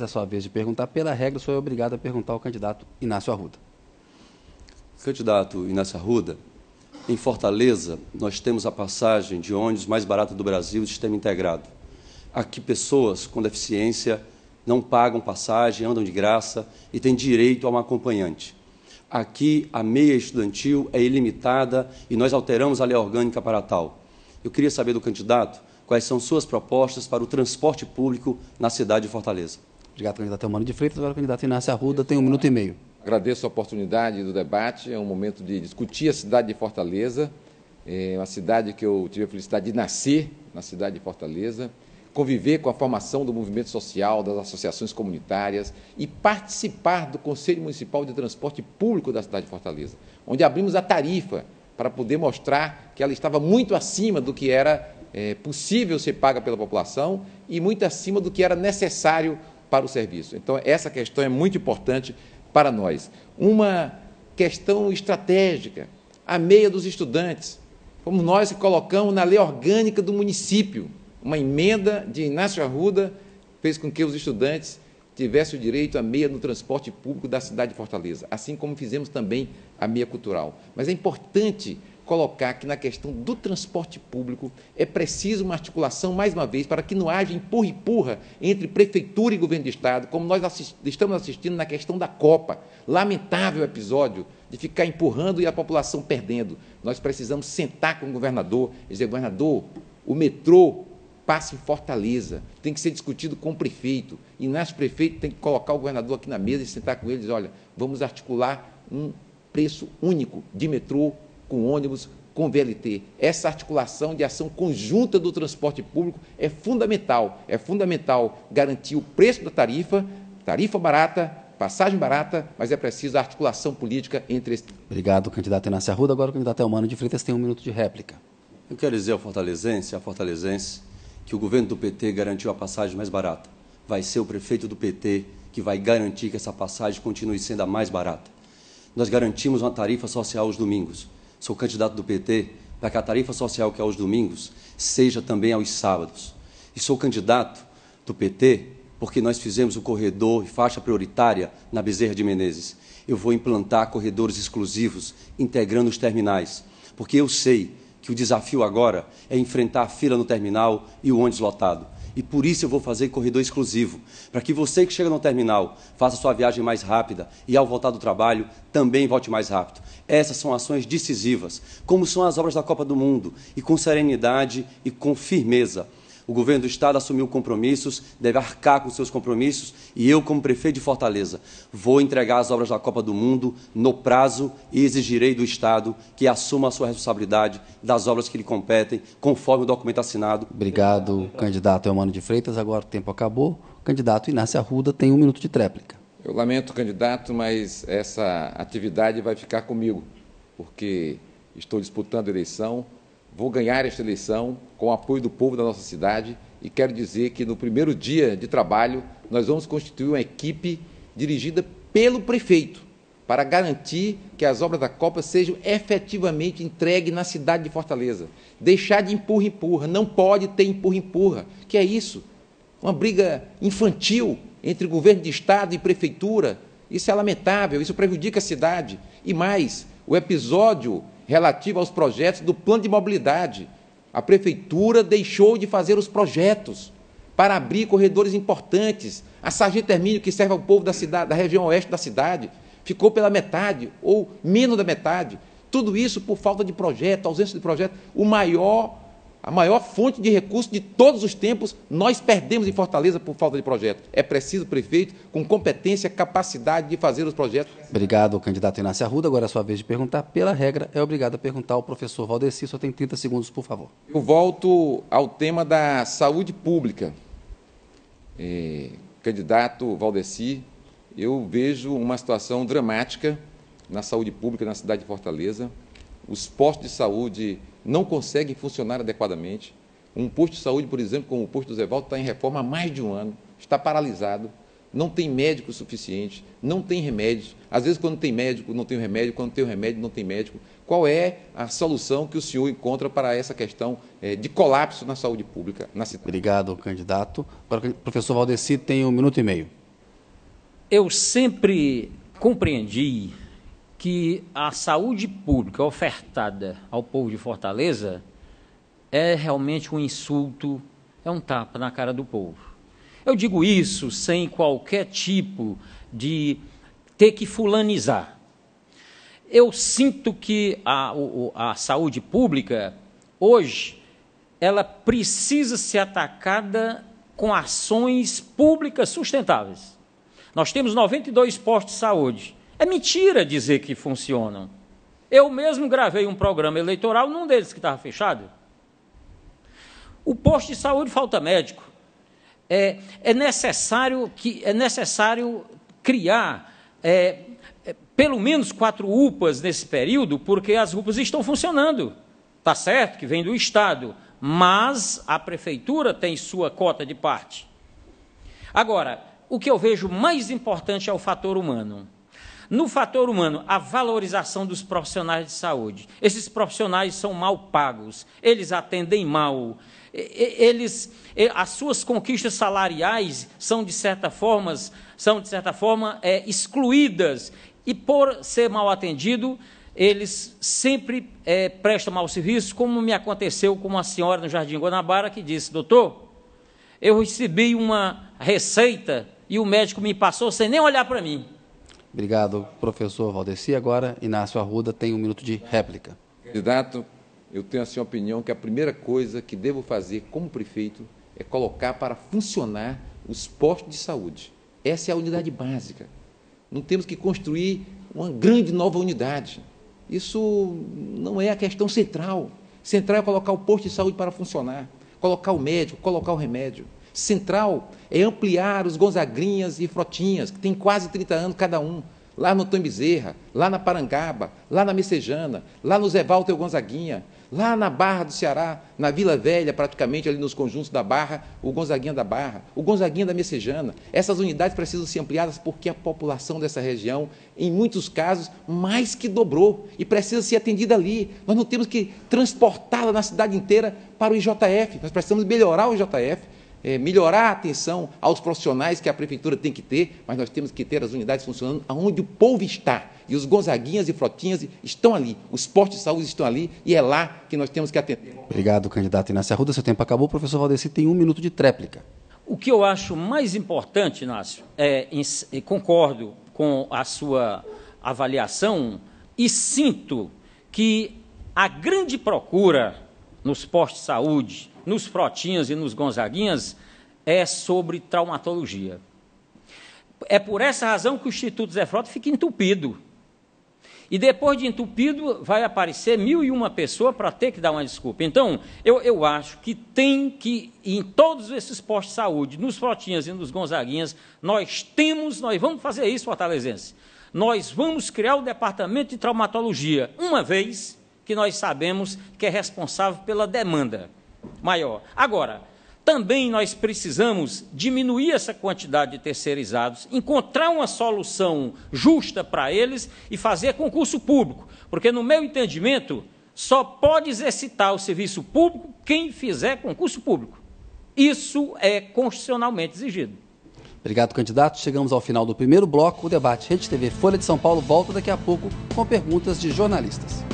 É sua vez de perguntar. Pela regra, o senhor é obrigado a perguntar ao candidato Inácio Arruda. Candidato Inácio Arruda, em Fortaleza, nós temos a passagem de ônibus mais barata do Brasil, sistema integrado. Aqui, pessoas com deficiência não pagam passagem, andam de graça e têm direito a um acompanhante. Aqui, a meia estudantil é ilimitada e nós alteramos a lei orgânica para tal. Eu queria saber do candidato quais são suas propostas para o transporte público na cidade de Fortaleza. Obrigado, candidato Elmano de Freitas. Agora, o candidato Inácio Arruda tem 1 minuto e meio. Agradeço a oportunidade do debate. É um momento de discutir a cidade de Fortaleza. É uma cidade que eu tive a felicidade de nascer na cidade de Fortaleza, conviver com a formação do movimento social, das associações comunitárias e participar do Conselho Municipal de Transporte Público da cidade de Fortaleza, onde abrimos a tarifa para poder mostrar que ela estava muito acima do que era possível ser paga pela população e muito acima do que era necessário para o serviço. Então, essa questão é muito importante para nós. Uma questão estratégica, a meia dos estudantes, como nós colocamos na lei orgânica do município. Uma emenda de Inácio Arruda fez com que os estudantes tivessem o direito à meia no transporte público da cidade de Fortaleza, assim como fizemos também a meia cultural. Mas é importante colocar que na questão do transporte público é preciso uma articulação, mais uma vez, para que não haja empurra-empurra entre prefeitura e governo de Estado, como nós estamos assistindo na questão da Copa. Lamentável episódio de ficar empurrando e a população perdendo. Nós precisamos sentar com o governador e dizer, governador, o metrô passa em Fortaleza, tem que ser discutido com o prefeito. E nosso prefeito tem que colocar o governador aqui na mesa e sentar com eles, olha, vamos articular um preço único de metrô com ônibus, com VLT. Essa articulação de ação conjunta do transporte público é fundamental. É fundamental garantir o preço da tarifa, tarifa barata, passagem barata, mas é preciso a articulação política entre esses. Obrigado, candidato Inácio Arruda. Agora o candidato Elmano de Freitas tem 1 minuto de réplica. Eu quero dizer ao fortalezense, à fortalezense, que o governo do PT garantiu a passagem mais barata. Vai ser o prefeito do PT que vai garantir que essa passagem continue sendo a mais barata. Nós garantimos uma tarifa social aos domingos. Sou candidato do PT para que a tarifa social que é aos domingos seja também aos sábados. E sou candidato do PT porque nós fizemos o corredor e faixa prioritária na Bezerra de Menezes. Eu vou implantar corredores exclusivos, integrando os terminais, porque eu sei que o desafio agora é enfrentar a fila no terminal e o ônibus lotado. E por isso eu vou fazer corredor exclusivo, para que você que chega no terminal faça sua viagem mais rápida e, ao voltar do trabalho, também volte mais rápido. Essas são ações decisivas, como são as obras da Copa do Mundo, e com serenidade e com firmeza. O governo do Estado assumiu compromissos, deve arcar com seus compromissos, e eu, como prefeito de Fortaleza, vou entregar as obras da Copa do Mundo no prazo e exigirei do Estado que assuma a sua responsabilidade das obras que lhe competem, conforme o documento assinado. Obrigado, candidato Elmano de Freitas. Agora o tempo acabou. O candidato Inácio Arruda tem 1 minuto de tréplica. Eu lamento, candidato, mas essa atividade vai ficar comigo, porque estou disputando a eleição. Vou ganhar esta eleição com o apoio do povo da nossa cidade e quero dizer que no primeiro dia de trabalho nós vamos constituir uma equipe dirigida pelo prefeito para garantir que as obras da Copa sejam efetivamente entregues na cidade de Fortaleza. Deixar de empurra-empurra, não pode ter empurra-empurra. Que é isso? Uma briga infantil entre governo de Estado e prefeitura. Isso é lamentável, isso prejudica a cidade. E mais, o episódio relativo aos projetos do plano de mobilidade. A prefeitura deixou de fazer os projetos para abrir corredores importantes. A Sargento Hermínio, que serve ao povo da cidade, da região oeste da cidade, ficou pela metade ou menos da metade. Tudo isso por falta de projeto, ausência de projeto. A maior fonte de recursos de todos os tempos, nós perdemos em Fortaleza por falta de projeto. É preciso, prefeito, com competência, capacidade de fazer os projetos. Obrigado, candidato Inácio Arruda. Agora é a sua vez de perguntar. Pela regra, é obrigado a perguntar ao professor Valdeci. Só tem 30 segundos, por favor. Eu volto ao tema da saúde pública. Candidato Valdeci, eu vejo uma situação dramática na saúde pública na cidade de Fortaleza. Os postos de saúde não conseguem funcionar adequadamente. Um posto de saúde, por exemplo, como o posto do Zé Valter, está em reforma há mais de 1 ano, está paralisado, não tem médico suficiente, não tem remédios. Às vezes, quando tem médico, não tem remédio, quando tem remédio, não tem médico. Qual é a solução que o senhor encontra para essa questão de colapso na saúde pública na cidade? Obrigado, candidato. Agora, o professor Valdeci tem 1 minuto e meio. Eu sempre compreendi que a saúde pública ofertada ao povo de Fortaleza é realmente um insulto, é um tapa na cara do povo. Eu digo isso sem qualquer tipo de ter que fulanizar. Eu sinto que a saúde pública, hoje, ela precisa ser atacada com ações públicas sustentáveis. Nós temos 92 postos de saúde. É mentira dizer que funcionam. Eu mesmo gravei um programa eleitoral num deles que estava fechado. O posto de saúde falta médico. É necessário criar pelo menos 4 UPAs nesse período, porque as UPAs estão funcionando. Está certo que vem do Estado, mas a Prefeitura tem sua cota de parte. Agora, o que eu vejo mais importante é o fator humano. No fator humano, a valorização dos profissionais de saúde. Esses profissionais são mal pagos, eles atendem mal, as suas conquistas salariais são, de certa forma, excluídas, e por ser mal atendido, eles sempre prestam mau serviço, como me aconteceu com uma senhora no Jardim Guanabara que disse: doutor, eu recebi uma receita e o médico me passou sem nem olhar para mim. Obrigado, professor Valdeci. Agora, Inácio Arruda tem um minuto de réplica. Candidato, eu tenho assim a opinião que a primeira coisa que devo fazer como prefeito é colocar para funcionar os postos de saúde. Essa é a unidade básica. Não temos que construir uma grande nova unidade. Isso não é a questão central. Central é colocar o posto de saúde para funcionar, colocar o médico, colocar o remédio. Central é ampliar os Gonzagrinhas e Frotinhas, que tem quase 30 anos cada um, lá no Tombezerra, lá na Parangaba, lá na Messejana, lá no Zé Valter Gonzaguinha, lá na Barra do Ceará, na Vila Velha, praticamente ali nos conjuntos da Barra, o Gonzaguinha da Barra, o Gonzaguinha da Messejana. Essas unidades precisam ser ampliadas porque a população dessa região, em muitos casos, mais que dobrou e precisa ser atendida ali. Nós não temos que transportá-la na cidade inteira para o IJF, nós precisamos melhorar o IJF, melhorar a atenção aos profissionais que a prefeitura tem que ter, mas nós temos que ter as unidades funcionando aonde o povo está. E os Gonzaguinhas e Frotinhas estão ali, os postos de saúde estão ali, e é lá que nós temos que atender. Obrigado, candidato Inácio Arruda. Seu tempo acabou. O professor Valdeci tem um minuto de tréplica. O que eu acho mais importante, Inácio, concordo com a sua avaliação e sinto que a grande procura nos postos de saúde, nos Frotinhas e nos Gonzaguinhas, é sobre traumatologia. É por essa razão que o Instituto Zé Frota fica entupido. E depois de entupido, vai aparecer 1001 pessoa para ter que dar uma desculpa. Então, eu acho que tem que, em todos esses postos de saúde, nos Frotinhas e nos Gonzaguinhas, nós vamos fazer isso, fortalezense. Nós vamos criar o departamento de traumatologia, uma vez que nós sabemos que é responsável pela demanda maior. Agora, também nós precisamos diminuir essa quantidade de terceirizados, encontrar uma solução justa para eles e fazer concurso público, porque, no meu entendimento, só pode exercitar o serviço público quem fizer concurso público. Isso é constitucionalmente exigido. Obrigado, candidato. Chegamos ao final do primeiro bloco. O debate RedeTV Folha de São Paulo volta daqui a pouco com perguntas de jornalistas.